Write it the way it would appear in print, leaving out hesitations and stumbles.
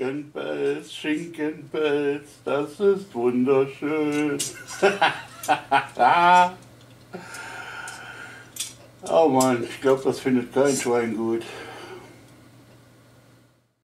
Schinkenpelz, Schinkenpelz, das ist wunderschön. Oh Mann, ich glaube, das findet kein Schwein gut.